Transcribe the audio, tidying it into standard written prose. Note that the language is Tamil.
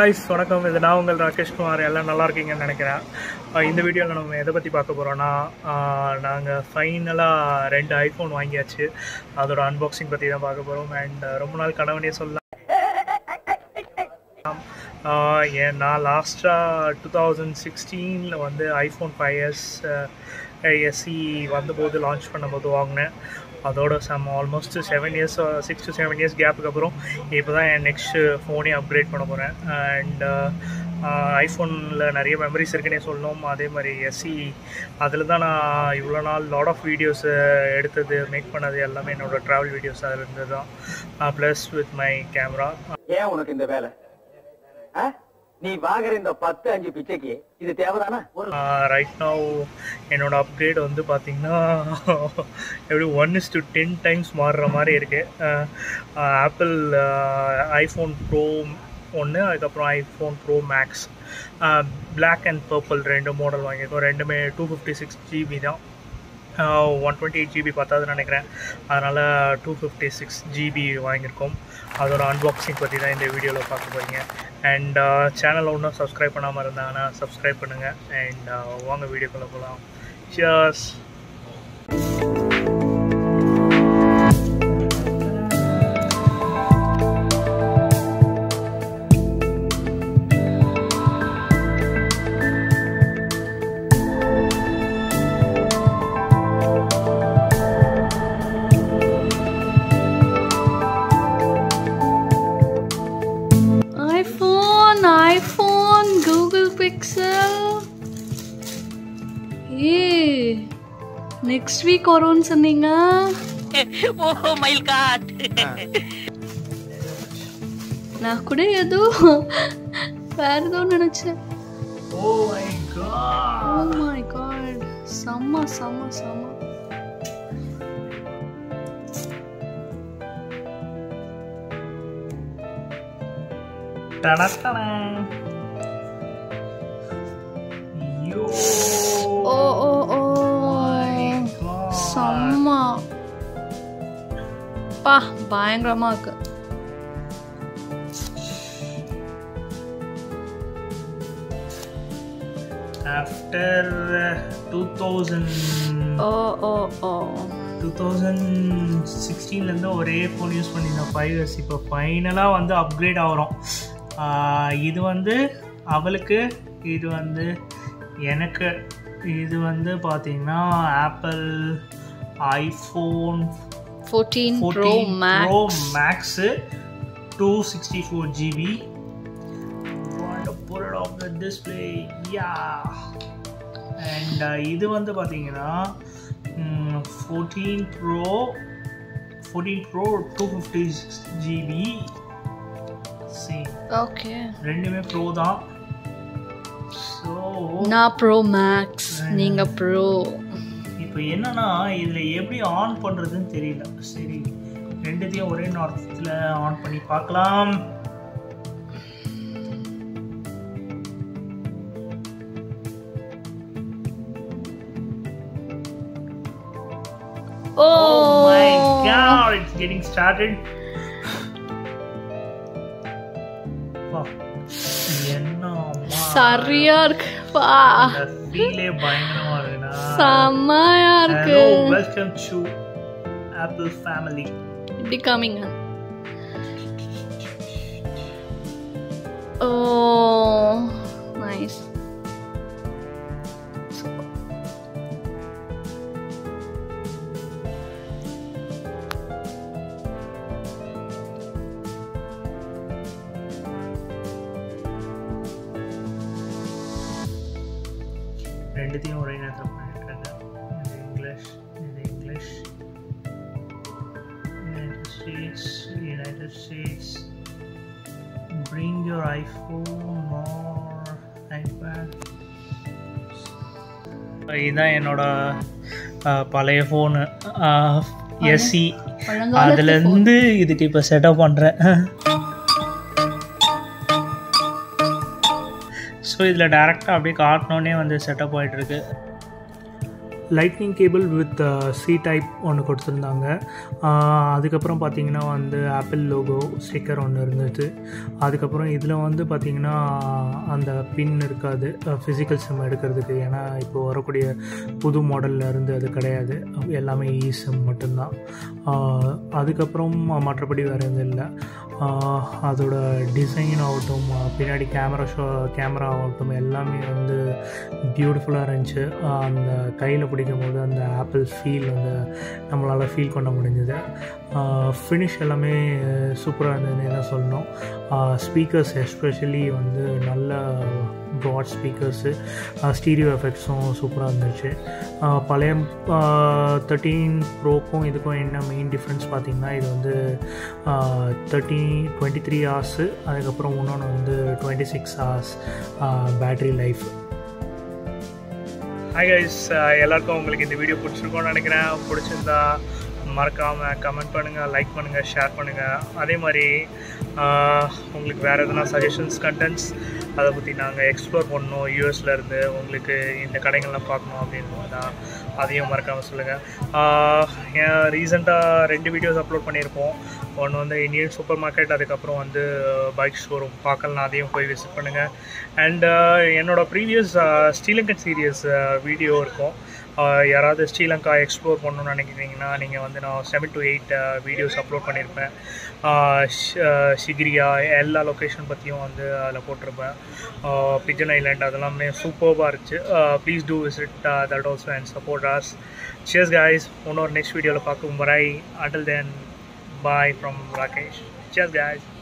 guys, welcome. This is Rakesh Kumar Natarajan. In this video, we will talk about the red iPhone. We will talk about unboxing and last 2016 iPhone 5S SE launched the அதோட some almost 7 years 6 to 7 years கேப்புக்கு அப்புறம் இப்போ தான் என் நெக்ஸ்ட் ஃபோனை அப்கிரேட் பண்ண போறேன் அண்ட் ஐபோன்ல நிறைய மெமரிஸ் இருக்குனே சொல்லணும் அதே மாதிரி எஸ்சி அதுல தான் நான் இவ்வளவு நாள் லாட் ஆஃப் வீடியோஸ் எடுத்தது மேக் பண்ணது எல்லாமே என்னோட டிராவல் வீடியோஸ் அதுல இருந்தது ப்ளஸ் வித் மை கேமரா ஏன் உங்களுக்கு இந்த வேலை நீ வாங்குற இந்த 10 5 பிச்சைக்கு இது தேவதானா ரைட் நவ என்னோட அப்கிரேட் வந்து பாத்தீங்கன்னா எவ்ரி 1:10 டைம்ஸ் மாறுற மாதிரி இருக்கு Apple iPhone Pro 1 அதுக்கு அப்புறம் iPhone Pro Max black and purple ரெண்டு மாடல் வாங்கிட்டோம் ரெண்டுமே 256GB தான் 128GB பத்தாதுன்னு நினைக்கிறேன் அதனால 256GB வாங்கியிருக்கோம் அதோட அன்பாக்சிங் பத்தி தான் இந்த வீடியோல பார்க்க போறீங்க and channel onna subscribe பண்ணாம இருந்தாங்கன்னா subscribe பண்ணுங்க and வாங்க வீடியோக்குள்ள போலாம் cheers Hey, next week oron sendinga. Oh my god. Na kude yedu. Perdo nanacha. Oh my god. Oh my god. Sama. Ta-da. Summa. Pa, buying Ramak. After 2016 landa or a phone use panina 5S ipo finally vandu upgrade avrom. Idu vandu avalukku idu vandu எனக்கு இது வந்து பாத்தீங்கன்னா Apple iPhone 14 Pro Max 264GB want to pull it off the display and இது வந்து பாத்தீங்கன்னா 14 Pro 256GB see okay ரெண்டுமே Pro தான் ना Pro Max நீங்க Pro இப்போ என்னன்னா இதுல எப்படி ஆன் பண்றதுன்னு தெரியல சரி ரெண்டுதையும் ஒரே நார்த்ல ஆன் பண்ணி பார்க்கலாம் Oh my god it's getting started Sarriark pa. Feele bayangama irukna. Samayark. Hello, welcome to Apple family. Becoming. Oh, nice. Everything or in English United States bring your iPhone or iPad ida enoda palaya phone SE adile irundhu idhu ipo set up pandren So, this is directly set up. lightning cable with C-type ஒன்று கொடுத்துருந்தாங்க. அதுக்கப்புறம் பார்த்திங்கன்னா வந்து ஆப்பிள் லோகோ ஸ்டிக்கர் ஒன்று இருந்துச்சு. அதுக்கப்புறம் இதில் வந்து பார்த்திங்கன்னா அந்த பின் இருக்காது ஃபிசிக்கல் சிம் எடுக்கிறதுக்கு, ஏன்னா இப்போது வரக்கூடிய புது மாடலில் இருந்து அது கிடையாது, எல்லாமே இ சிம் மட்டும்தான். அதுக்கப்புறம் மற்றபடி வேறு எதுவும் இல்லை. அதோட டிசைன் ஆகட்டும், பின்னாடி கேமரா ஆகட்டும், எல்லாமே வந்து பியூட்டிஃபுல்லாக இருந்துச்சு. அந்த கையில் பிடிக்கும் போது அந்த ஆப்பிள் ஃபீல் வந்து நம்மளால் ஃபீல் பண்ண முடிஞ்சது. ஃபினிஷ் எல்லாமே சூப்பராக இருந்ததுன்னு தான் சொல்லணும். ஸ்பீக்கர்ஸ் எஸ்பெஷலி வந்து நல்ல ப்ராட் ஸ்பீக்கர்ஸு, ஸ்டீரியோ எஃபெக்ட்ஸும் சூப்பராக இருந்துச்சு. பழைய 13 Proக்கும் இதுக்கும் என்ன மெயின் டிஃப்ரென்ஸ் பார்த்திங்கன்னா, இது வந்து 23 hours, அதுக்கப்புறம் இன்னொன்று வந்து 26 hours battery life. Hi guys, எல்லாருக்கும் உங்களுக்கு இந்த வீடியோ பிடிச்சிருக்கோன்னு நினைக்கிறேன். பிடிச்சிருந்தா மறக்காமல் கமெண்ட் பண்ணுங்கள், லைக் பண்ணுங்கள், ஷேர் பண்ணுங்கள். அதே மாதிரி உங்களுக்கு வேறு எதுனா சஜஷன்ஸ், கண்டென்ட்ஸ் அதை பற்றி நாங்கள் எக்ஸ்ப்ளோர் பண்ணணும், யூஎஸில் இருந்து உங்களுக்கு இந்த கடைகள்லாம் பார்க்கணும் அப்படின்னு தான் அதையும் மறக்காமல் சொல்லுங்கள். ரீசெண்டாக 2 வீடியோஸ் அப்லோட் பண்ணியிருப்போம். ஒன்று வந்து இந்தியன் சூப்பர் மார்க்கெட், அதுக்கப்புறம் வந்து பைக் ஷோரூம் பார்க்கலாம், அதையும் போய் விசிட் பண்ணுங்கள். அண்ட் என்னோடய ப்ரீவியஸ் ஸ்ரீலங்கன் சீரியஸ் வீடியோ இருக்கும். யாராவது ஸ்ரீலங்கா எக்ஸ்ப்ளோர் பண்ணணும்னு நினைக்கிறீங்கன்னா நீங்கள் வந்து நான் 7 to 8 வீடியோஸ் அப்லோட் பண்ணியிருப்பேன். சிகிரியா எல்லா லொக்கேஷன் பற்றியும் வந்து அதில் போட்டிருப்பேன். பிஜன் ஐலாண்ட் அதெல்லாமே சூப்பராக இருந்துச்சு. Please do visit that also and support us. Cheers guys, இன்னொரு நெக்ஸ்ட் வீடியோவில் பார்க்கும். Bye, until then, bye from Rakesh. Cheers guys.